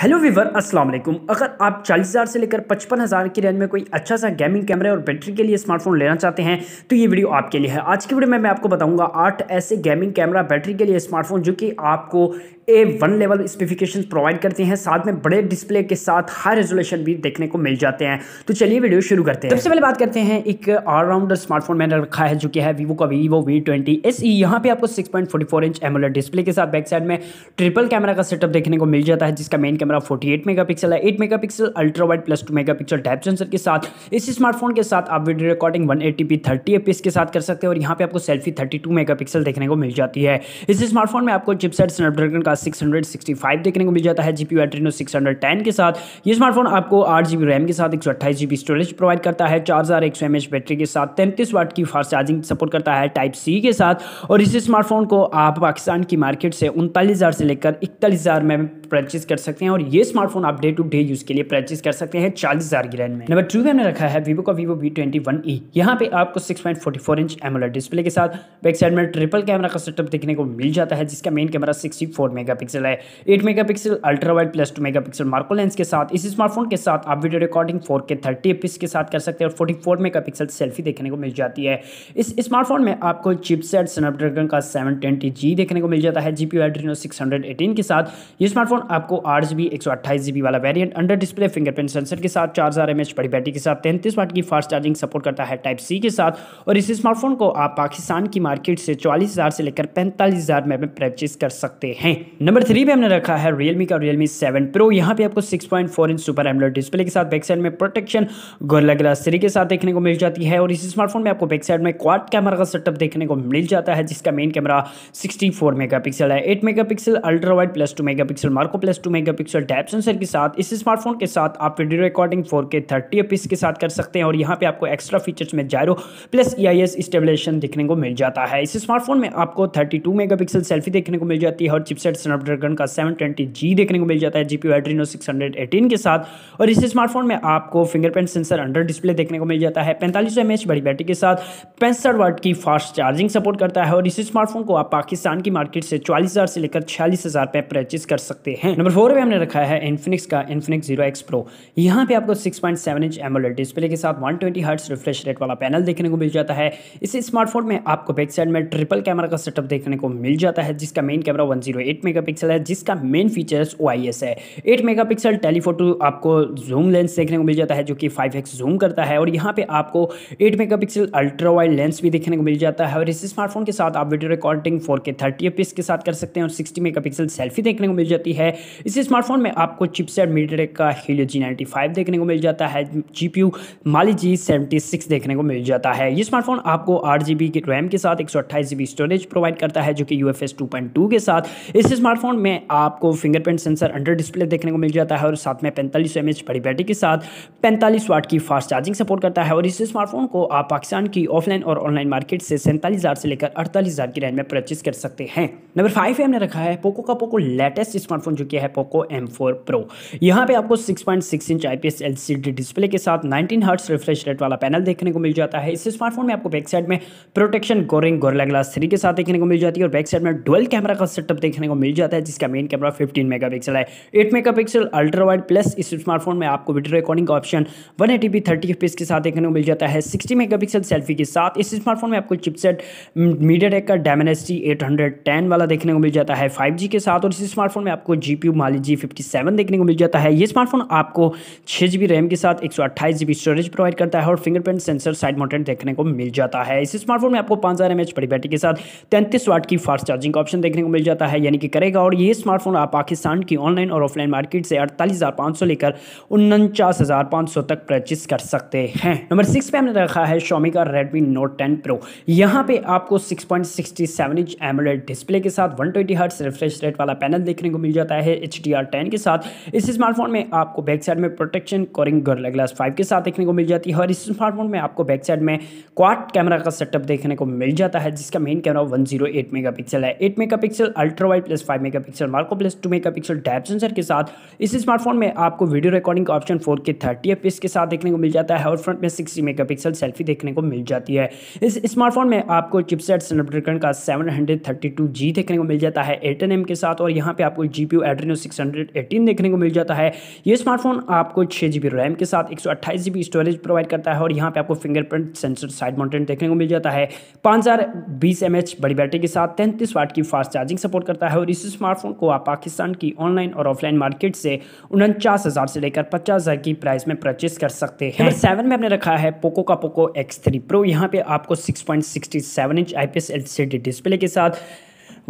Hello Weaver अस्सलाम वालेकुम। अगर आप 40,000 से लेकर 55,000 की रेंज में कोई अच्छा सा गेमिंग कैमरा और बैटरी के लिए स्मार्टफोन लेना चाहते हैं तो ये वीडियो आपके लिए है। आज की वीडियो में मैं आपको बताऊंगा 8 ऐसे गेमिंग कैमरा बैटरी के लिए स्मार्टफोन जो कि आपको A1 लेवल स्पेसिफिकेशन प्रोवाइड करते हैं, साथ में बड़े डिस्प्ले के साथ हाई रेजोल्यूशन भी देखने को मिल जाते हैं। तो चलिए वीडियो शुरू करते हैं। सबसे पहले बात करते हैं एक ऑलराउंडर स्मार्टफोन मैंने रखा है जो कि है वीवो का वीवो V20 SE। यहाँ पे आपको 6.44 इंच AMOLED डिस्प्ले के साथ बैक साइड में ट्रिपल कैमरा का सेटअप देखने को मिल जाता है, जिसका मेन कैमरा 48 मेगापिक्सल है, 8 megapixel ultra wide plus 2 megapixel depth sensor के साथ। इस स्मार्टफोन के साथ आप वीडियो रिकॉर्डिंग 1080p 30fps के साथ कर सकते हैं और यहाँ पे आपको सेल्फी 32 मेगापिक्सल देखने को मिल जाती है। इस स्मार्टफोन में आपको चिपसेट स्नैपड्रैगन 665 देखने को मिल जाता है, जीपीयू एड्रेनो 610 के साथ। ये स्मार्टफोन आपको 8GB रैम के साथ 128GB स्टोरेज प्रोवाइड करता है, 4100mAh बैटरी के साथ, 33 वाट की फास्ट चार्जिंग सपोर्ट करता है Type-C के साथ। और इस स्मार्टफोन को आप पाकिस्तान की मार्केट से 39,000 से लेकर 41,000 में परचेज कर सकते हैं और ये स्मार्टफोन आप डे टू डे यूज के लिए परचेज कर सकते हैं 40,000 की रेंज में। नंबर 2 हमने रखा है वीवो का वीवो V21e। यहाँ पे आपको 6.44 इंच AMOLED डिस्प्ले के साथ बैक साइड में ट्रिपल कैमरा का सेटअप देखने को मिल जाता है, जिसका मेन कैमरा 64 मेगापिक्सल है, 8 megapixel ultra wide plus 2 megapixel मार्को लेंस के साथ। इस स्मार्टफोन के साथ आप वीडियो रिकॉर्डिंग 4K 30fps के साथ कर सकते हैं और 44 मेगापिक्सल सेल्फी देखने को मिल जाती है। इस स्मार्टफोन में आपको चिपसेट स्नैपड्रैगन का 720G देखने को मिल जाता है, जीपीयू एड्रेनो 618 के साथ। ये स्मार्टफोन आपको 8GB 128GB वाला variant under display fingerprint sensor के साथ, 4000mAh बड़ी बैटरी के साथ, 33 वाट की फास्ट चार्जिंग सपोर्ट करता है Type-C के साथ। और इस स्मार्टफोन को आप पाकिस्तान की मार्केट से 44,000 से लेकर 45,000 में परचेज कर सकते हैं। नंबर 3 पे हमने रखा है Realme का Realme 7 Pro। यहाँ पे आपको 6.4 इंच सुपर AMOLED डिस्प्ले के साथ बैक साइड में प्रोटेक्शन गोरिल्ला ग्लास 3 के साथ देखने को मिल जाती है। और इस स्मार्टफोन में आपको बैक साइड में क्वाड कैमरा का सेटअप देखने को मिल जाता है, जिसका मेन कैमरा 64 मेगापिक्सल है, 8 megapixel ultra wide plus 2 megapixel मार्को प्लस 2 मेगापिक्सल डेप्थ सेंसर के साथ। इस स्मार्टफोन के साथ आप वीडियो रिकॉर्डिंग 4K 30fps के साथ कर सकते हैं और यहाँ पे आपको एक्स्ट्रा फीचर्स में जायरो प्लस EIS स्टेबलाइजेशन देखने को मिल जाता है। इस स्मार्टफोन में आपको 32 मेगापिक्सल सेल्फी देखने को मिल जाती है और चिपसेट स्नैपड्रैगन का 720G देखने को मिल जाता है, जीपीयू एड्रेनो 618 के साथ। और इस स्मार्टफोन में आपको फिंगरप्रिंट सेंसर अंडर डिस्प्ले देखने को मिल जाता है, 4500mAh बड़ी बैटरी के साथ, 65 वाट की फास्ट चार्जिंग सपोर्ट करता है। और इस स्मार्टफोन को आप पाकिस्तान की मार्केट से 40,000 से लेकर 46,000 पे परचेज कर सकते हैं। नंबर 4 पे हमने रखा है इन्फिनिक्स का इन्फिनिक्स Zero X Pro। यहाँ पे आपको 6.7 इंच AMOLED डिस्प्ले के साथ 120 हर्ट्ज रिफ्रेश रेट वाला पैनल देखने को मिल जाता है। इस स्मार्टफोन में आपको बैक साइड में ट्रिपल कैमरा का सेटअप देखने को मिल जाता है, जिसका मेन कैमरा 108 मेगापिक्सल है, जिसका मेन फीचर्स OIS है, 8 मेगापिक्सल टेलीफोटो आपको जूम लेंस देखने को मिल जाता है जो कि 5x जूम करता है। और यहाँ पे आपको 8 मेगापिक्सल अल्ट्रा वाइड लेंस भी देखने को मिल जाता है। और इस स्मार्टफोन के साथ आप वीडियो रिकॉर्डिंग 4K 30fps के साथ कर सकते हैं और 60 मेगापिक्सल सेल्फी देखने को मिल जाती है। इस स्मार्टफोन में आपको चिपसेट मीडियाटेक का हीलियो G95 देखने को मिल जाता है, जीपीयू माली G76 देखने को मिल जाता है। ये स्मार्टफोन आपको 8GB की रैम के साथ 128GB स्टोरेज प्रोवाइड करता है जो कि UFS 2.2 के साथ। इस स्मार्टफोन में आपको फिंगरप्रिंट सेंसर अंडर डिस्प्ले देखने को मिल जाता है और साथ में 4500mAh बड़ी बैटरी के साथ, 45 वाट की फास्ट चार्जिंग सपोर्ट करता है। और इस स्मार्टफोन को आप पाकिस्तान की ऑफलाइन और ऑनलाइन मार्केट से 47,000 से लेकर 48,000 की रेंज में परचेज कर सकते हैं। नंबर 5 हमने रखा है पोको का पोको लेटेस्ट स्मार्टफोन जो कि है पोको M4 Pro। यहाँ पे आपको 6.6 इंच IPS LCD डिस्प्ले के साथ 19 हर्ट्ज रिफ्रेश रेट वाला पैनल देखने को मिल जाता है। इस स्मार्टफोन में आपको बैक साइड में प्रोटेक्शन गोरिल्ला ग्लास 3 के साथ देखने को मिल जाती है और बैक साइड में डुअल कैमरा का सेटअप देखने को मिल जाता है, जिसका मेन कैमरा 15 मेगापिक्सल है, 8 मेगापिक्सल अल्ट्रा वाइड प्लस। इस स्मार्टफोन में आपको वीडियो रिकॉर्डिंग का ऑप्शन 1080p 30fps के साथ देखने को मिल जाता है, 60 मेगापिक्सल सेल्फी के साथ। इस स्मार्टफोन में आपको चिपसेट मीडियाटेक का डायमेंसिटी 810 वाला देखने को मिल जाता है 5G के साथ। और इस स्मार्टफोन में आपको जीपीयू माली G57 देखने को मिल जाता है। ये स्मार्टफोन आपको 6GB रैम के साथ 128GB स्टोरेज प्रोवाइड करता है और फिंगरप्रिंट सेंसर साइड माउंटेड देखने को मिल जाता है। इस स्मार्टफोन में आपको 5000mAh बड़ी बैटरी के साथ 33 वाट की फास्ट चार्जिंग का ऑप्शन देखने को मिल जाता है, यानी कि करेगा। और ये स्मार्टफोन आप पाकिस्तान की ऑनलाइन और ऑफलाइन मार्केट से 48,500 लेकर 49,500 तक परचेज कर सकते हैं। नंबर 6 पे हमने रखा है Xiaomi का Redmi Note 10 Pro। यहाँ पे आपको 6.67 इंच AMOLED डिस्प्ले के साथ 120 हर्ट्ज रिफ्रेश रेट वाला पैनल देखने को मिल जाता है HDR10 के साथ। इस स्मार्टफोन में आपको बैक साइड में प्रोटेक्शन कोरिंग गोरिल्ला ग्लास 5 के साथ देखने को मिल जाती है। और इस स्मार्टफोन में आपको बैक साइड में क्वाड कैमरा का सेटअप देखने को मिल जाता है, जिसका मेन कैमरा 108 मेगापिक्सल है, 8 megapixel ultra wide plus 5 megapixel मार्को प्लस 2 मेगापिक्सल डैप सेंसर के साथ इस स्मार्टफोन में आपको वीडियो रिकॉर्डिंग का ऑप्शन 4K 30fps के साथ देखने को मिल जाता है और फ्रंट में 60 मेगापिक्सल सेल्फी देखने को मिल जाती है। इस स्मार्टफोन में आपको चिपसेट स्नैपड्रैगन का 732G देखने को मिल जाता है 8nm के साथ और यहाँ पे आपको GPU एड्रेनो 618 देखने को मिल जाता है। ये स्मार्टफोन आपको 6GB रैम के साथ 128GB स्टोरेज प्रोवाइड करता है और यहाँ पे आपको फिंगरप्रिंट सेंसर साइड माउंटेड देखने को मिल जाता है। 5020 mAh बड़ी बैटरी के साथ 33 वाट की फास्ट चार्जिंग सपोर्ट करता है और इस स्मार्टफोन को आप पाकिस्तान की ऑनलाइन और ऑफलाइन मार्केट से 49,000 से लेकर 50,000 की प्राइस में परचेस कर सकते हैं। 7 में हमने रखा है पोको का पोको X3 Pro। यहाँ पे आपको 6.67 इंच IPS LCD डिस्प्ले के साथ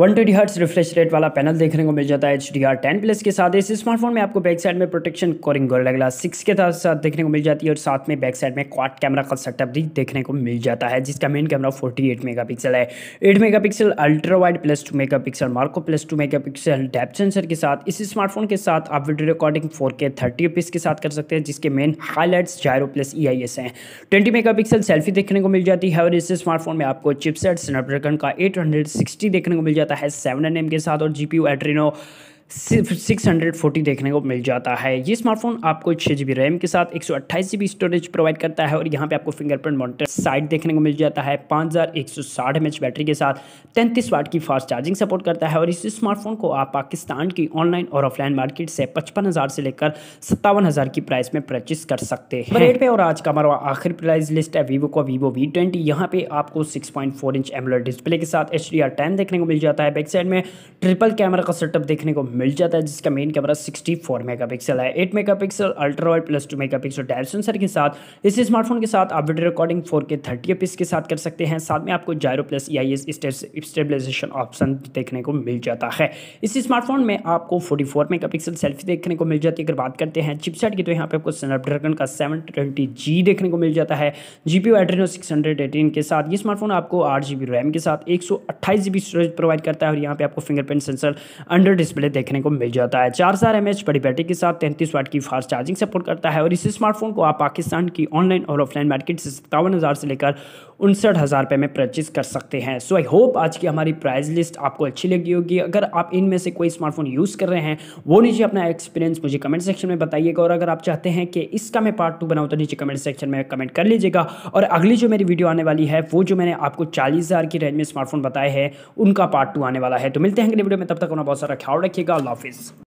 120Hz रिफ्रेश रेट वाला पैनल देखने को मिल जाता है HDR10+ के साथ। इस स्मार्टफोन में आपको बैक साइड में प्रोटेक्शन कोरिंग गोरिल्ला ग्लास 6 के साथ देखने को मिल जाती है और साथ में बैक साइड में क्वाड कैमरा का सेटअप भी देखने को मिल जाता है, जिसका मेन कैमरा 48 मेगापिक्सल है, 8 megapixel ultra wide plus 2 megapixel मार्को प्लस 2 मेगापिक्सल डेप्थ सेंसर के साथ। इस स्मार्टफोन के साथ आप वीडियो रिकॉर्डिंग 4K 30fps के साथ कर सकते हैं, जिसके main highlights gyro plus EIS हैं। 20 मेगापिक्सल सेल्फी देखने को मिल जाती है और इस स्मार्टफोन में आपको चिपसेट स्नैपड्रैगन का 860 देखने को मिल जाता है 7nm के साथ और GPU एड्रेनो 640 देखने को मिल जाता है। ये स्मार्टफोन आपको 6GB रैम के साथ 128GB स्टोरेज प्रोवाइड करता है और यहाँ पे आपको फिंगरप्रिंट मॉनिटर साइड देखने को मिल जाता है। 5160 mAh बैटरी के साथ 33 वाट की फास्ट चार्जिंग सपोर्ट करता है और इस स्मार्टफोन को आप पाकिस्तान की ऑनलाइन और ऑफलाइन मार्केट से 55,000 से लेकर 57,000 की प्राइस में परचेस कर सकते हैं। रेट पे और आज का हमारा आखिरी प्राइस लिस्ट है वीवो का वीवो V20। यहाँ पे आपको 6.4 इंच AMOLED डिस्प्ले के साथ HDR10 देखने को मिल जाता है। बैक साइड में ट्रिपल कैमरा का सेटअप देखने को मिल जाता है, जिसका मेन कैमरा 64 मेगापिक्सल है, 8 megapixel ultra wide plus 2 megapixel depth sensor के साथ। इस स्मार्टफोन के साथ आप वीडियो रिकॉर्डिंग 4K 30fps के साथ कर सकते हैं। साथ में आपको gyro plus EIS stabilization option देखने को मिल जाता है। इस स्मार्टफोन में आपको 44 मेगापिक्सल सेल्फी देखने को मिल जाती है। अगर बात करते हैं चिपसेट की तो यहाँ पे आपको स्नैपड्रैगन का 720G देखने को मिल जाता है, GPU एड्रेनो 618 के साथ। ये स्मार्टफोन आपको 8GB रैम के साथ 128GB स्टोरेज प्रोवाइड करता है और यहाँ पे आपको फिंगरप्रिंट सेंसर अंडर डिस्प्ले देखने को मिल जाता है। 4000 mAh बड़ी बैटरी के साथ 33 वाट की फास्ट चार्जिंग सपोर्ट करता है और इस स्मार्टफोन को आप पाकिस्तान की ऑनलाइन और ऑफलाइन मार्केट से 57,000 से लेकर 59,000 रुपये में परचेज कर सकते हैं। सो आई होप आज की हमारी प्राइस लिस्ट आपको अच्छी लगी होगी। अगर आप इनमें से कोई स्मार्टफोन यूज़ कर रहे हैं वो नीचे अपना एक्सपीरियंस मुझे कमेंट सेक्शन में बताइएगा और अगर आप चाहते हैं कि इसका मैं पार्ट 2 बनाऊँ तो नीचे कमेंट सेक्शन में कमेंट कर लीजिएगा। और अगली जो मेरी वीडियो आने वाली है वो जो मैंने आपको 40,000 की रेंज में स्मार्टफोन बताए हैं उनका पार्ट 2 आने वाला है। तो मिलते हैं अगले वीडियो में, तब तक अपना बहुत सारा ख्याल रखिएगा। अल्लाह हाफिज़।